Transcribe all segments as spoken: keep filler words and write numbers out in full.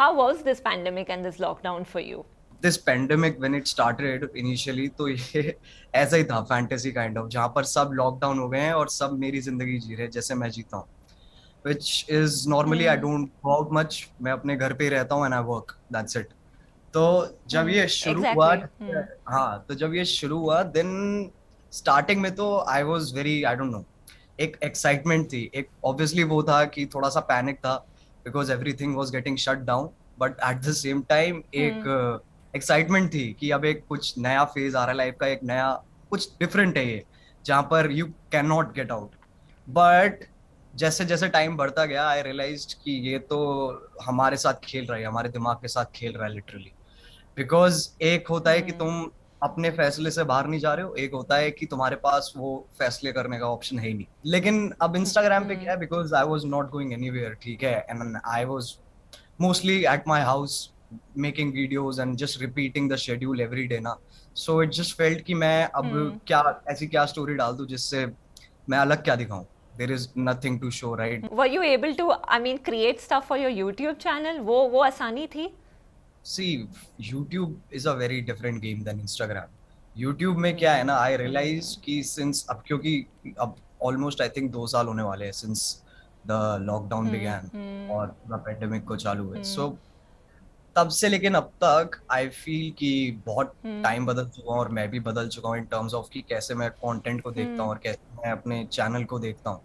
how was this pandemic and this lockdown for you? This pandemic, when it started initially, तो ये ऐसा ही था, fantasy kind of, जहाँ पर सब lockdown हो गए हैं और सब मेरी जिंदगी जी रहे हैं जैसे मैं जीता हूँ, which is normally I don't go out much, मैं अपने घर पे ही रहता हूँ and I work, that's it. तो जब ये शुरू हुआ, हाँ, तो जब ये शुरू हुआ, then starting में तो I was very, I don't know, एक excitement थी, एक obviously वो था कि थोड़ा सा panic था, because everything was getting shut down, but at the same time एक एक्साइटमेंट थी कि अब एक कुछ नया फेज आ रहा है लाइफ का, एक नया कुछ डिफरेंट है ये, जहाँ पर you can not get out. But जैसे जैसे टाइम बढ़ता गया आई रियलाइज्ड कि ये तो हमारे साथ खेल रहा है, हमारे दिमाग के साथ खेल रहा है लिटरली, बिकॉज एक होता है कि तुम अपने फैसले से बाहर नहीं जा रहे हो, एक होता है कि तुम्हारे पास वो फैसले करने का ऑप्शन है ही नहीं. लेकिन अब इंस्टाग्राम पे क्या है, because I was not going anywhere, ठीक है, and I was mostly at my house making videos and just repeating the schedule every day ना, so it just felt कि मैं अब hmm. क्या ऐसी क्या story डाल दूँ जिससे मैं अलग क्या दिखाऊँ, there is nothing to show, right? Were you able to, I mean, create stuff for your YouTube channel? वो वो आसानी थी? See, YouTube is a very different game than Instagram. YouTube में क्या है ना, I realized कि since अब क्योंकि अब almost I think दो साल होने वाले हैं since the lockdown hmm. began hmm. और the pandemic को चालू हुए, hmm. so तब से लेकिन अब तक आई फील कि बहुत टाइम बदल चुका हूँ और मैं भी बदल चुका हूँ इन टर्म्स ऑफ कि कैसे मैं कंटेंट को देखता हूँ और कैसे मैं अपने चैनल को देखता हूँ.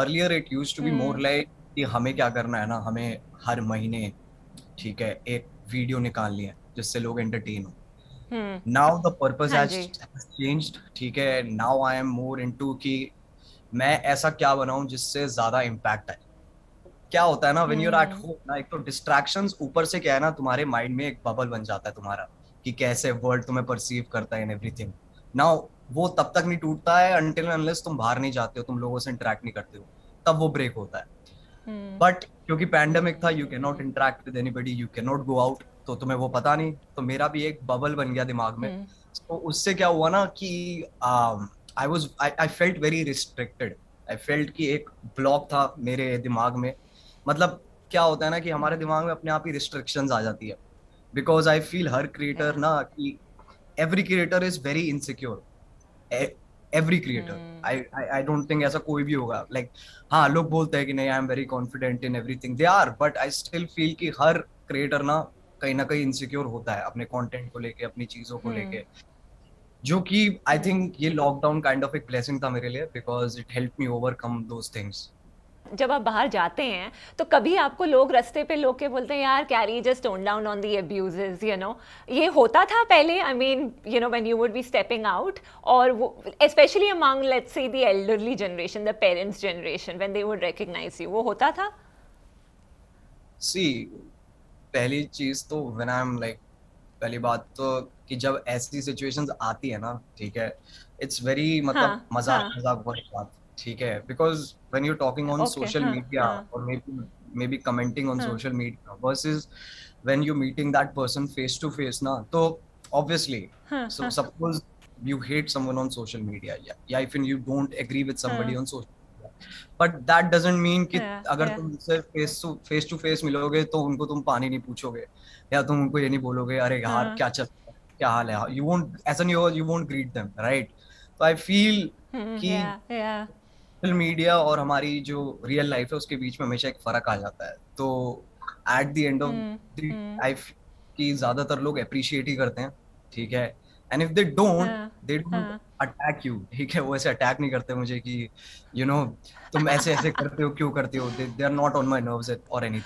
Earlier it used to be more like कि हमें क्या करना है ना, हमें हर महीने, ठीक है, एक वीडियो निकालनी है जिससे लोग एंटरटेन हो. Now the purpose has changed, ठीक है, now I am more into कि मैं ऐसा क्या बनाऊँ जिससे ज्यादा इम्पैक्ट आए. क्या होता है ना, when you are at home ना, एक तो डिस्ट्रैक्शंस ऊपर से क्या है ना, तुम्हारे माइंड में एक बबल बन जाता है तुम्हारा कि कैसे वर्ल्ड तुम्हें परसीव करता है इन एवरीथिंग. नाउ वो तब तक नहीं टूटता है अनटिल एंड अनलेस तुम बाहर नहीं जाते हो, तुम लोगों से इंटरेक्ट नहीं करते हो, तब वो ब्रेक होता है. बट क्योंकि पैंडेमिक था, you can not interact with anybody, you can not go out, तो तुम्हें वो पता नहीं, तो मेरा भी एक बबल बन गया दिमाग में. तो उससे क्या हुआ ना कि I was I felt very restricted, I felt कि एक ब्लॉक था मेरे दिमाग में. मतलब क्या होता है ना कि हमारे दिमाग में अपने आप ही रिस्ट्रिक्शंस आ जाती है, बिकॉज आई फील हर क्रिएटर ना कि every creator is very insecure, every creator, I I don't think ऐसा कोई भी होगा लाइक like, हाँ लोग बोलते हैं कि नहीं I am very confident in everything, they are, but I still feel कि हर क्रिएटर ना कहीं ना कहीं इनसिक्योर होता है अपने कॉन्टेंट को लेके, अपनी चीज़ों को लेके, जो कि आई थिंक ये लॉकडाउन काइंड ऑफ एक ब्लेसिंग था मेरे लिए, because it help me overcome those things. जब आप बाहर जाते हैं तो कभी आपको लोग रास्ते पे लोग के बोलते हैं यार carry just tone down on the abuses, you know, ये होता था पहले, I mean you know when you would be stepping out, और वो specially among let's say the elderly generation, the parents generation, when they would recognise you, वो होता था? सी पहली चीज तो व्हेन आई एम लाइक, पहली बात तो कि जब ऐसी सिचुएशंस आती है ना, ठीक है, इट्स वेरी मतलब मजाक मजाक वाली बात, ठीक है, because when you talking on social media और maybe commenting on social media versus when you meeting that person face to face ना, तो obviously so suppose you hate someone on social media या if you don't agree with somebody on social media, but that doesn't mean कि अगर तुम उनसे face to face to face मिलोगे तो उनको तुम पानी नहीं पूछोगे या तुम उनको ये नहीं बोलोगे अरे यार क्या चल क्या हाल है, यू वोंट, ऐसा नहीं होगा, you won't greet them, right? तो आई फील कि सोशल मीडिया और हमारी जो रियल लाइफ है उसके बीच में हमेशा एक फर्क आ जाता है. तो at the end of the life की ज्यादातर लोग अप्रिशिएट ही करते हैं, ठीक है, and if they don't they don't attack you, ठीक है, वो ऐसे अटैक नहीं करते मुझे कि यू you नो know, तुम ऐसे ऐसे करते हो क्यों करते हो, they are not on my nerves और एनीथिंग.